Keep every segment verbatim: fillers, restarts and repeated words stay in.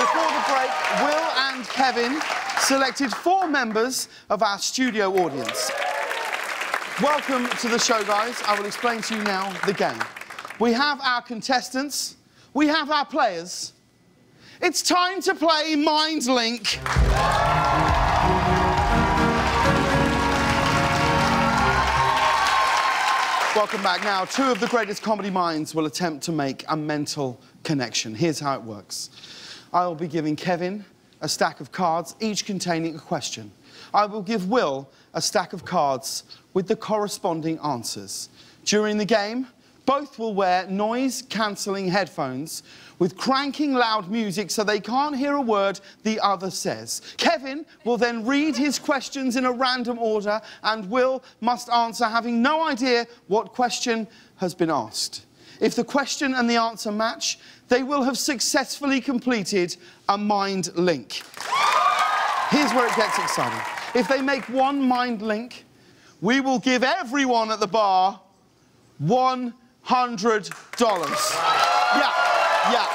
Before the break, Will and Kevin selected four members of our studio audience. Welcome to the show, guys. I will explain to you now the game. We have our contestants. We have our players. It's time to play Mind Link. Welcome back. Now, two of the greatest comedy minds will attempt to make a mental connection. Here's how it works. I'll be giving Kevin a stack of cards, each containing a question. I will give Will a stack of cards with the corresponding answers. During the game, both will wear noise-cancelling headphones with cranking loud music so they can't hear a word the other says. Kevin will then read his questions in a random order and Will must answer having no idea what question has been asked. If the question and the answer match, they will have successfully completed a mind link. Here's where it gets exciting. If they make one mind link, we will give everyone at the bar one hundred dollars. Yeah, yeah,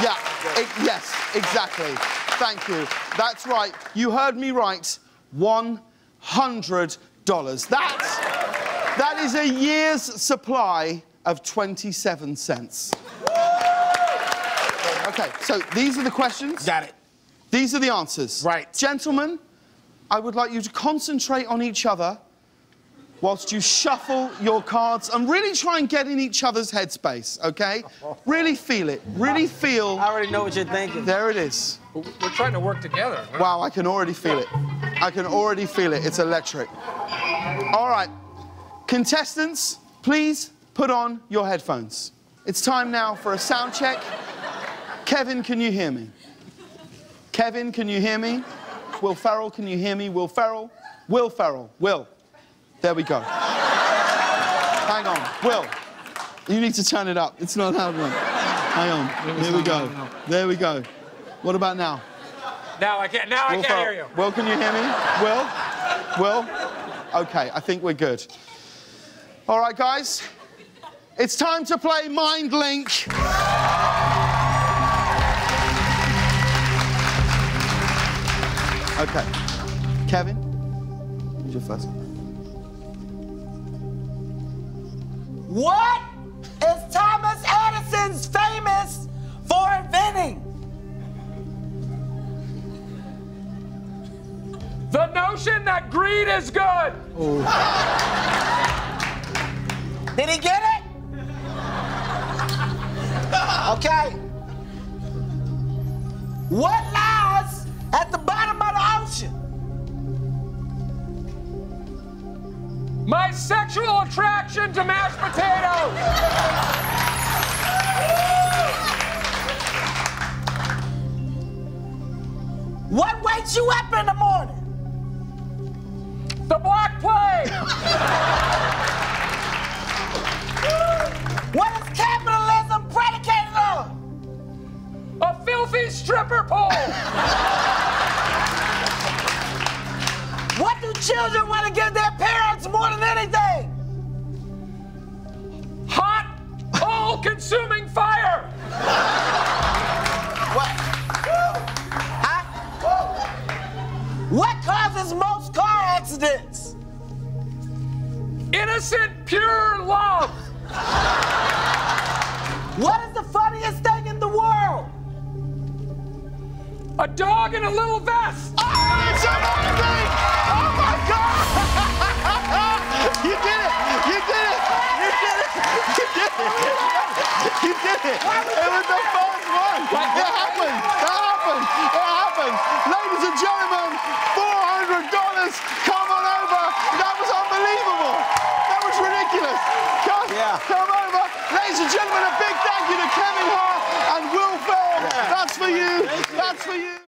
yeah, it, yes, exactly. Thank you. That's right. You heard me right. one hundred dollars. That's, that is a year's supply of twenty-seven cents. OK, so these are the questions. Got it. These are the answers. Right. Gentlemen, I would like you to concentrate on each other whilst you shuffle your cards and really try and get in each other's headspace, OK? Really feel it. Really feel... I already know what you're thinking. There it is. We're trying to work together. Huh? Wow, I can already feel it. I can already feel it. It's electric. All right. Contestants, please put on your headphones. It's time now for a sound check. Kevin, can you hear me? Kevin, can you hear me? Will Ferrell, can you hear me? Will Ferrell? Will Ferrell. Will. There we go. Hang on. Will, you need to turn it up. It's not loud enough. Hang on. There we go. There we go. What about now? Now I can't. Now I can't hear you. Will, can you hear me? Will? Will? OK, I think we're good. All right, guys. It's time to play Mind Link. OK. Kevin, who's your first? What is Thomas Edison's famous for inventing? The notion that greed is good. Ooh. Did he get it? Okay. What lies at the bottom of the ocean? My sexual attraction to mashed potatoes. What wakes you up in the morning? The black plague. What is capitalism predicated on? A filthy stripper pole. What do children want to give their parents more than anything? Hot, all-consuming fire! What? Huh? What causes most car accidents? Innocent, pure love! What is the funniest thing in the world? A dog in a little vest! Oh, it's amazing! You did it! You did it! You did it! You did it! You did it! It was the first one! It happened! It happened! It happened! Ladies and gentlemen, four hundred dollars! Come on over! That was unbelievable! That was ridiculous! Come, yeah. come over! Ladies and gentlemen, a big thank you to Kevin Hart and Will Ferrell! Yeah. That's for you! That's for you!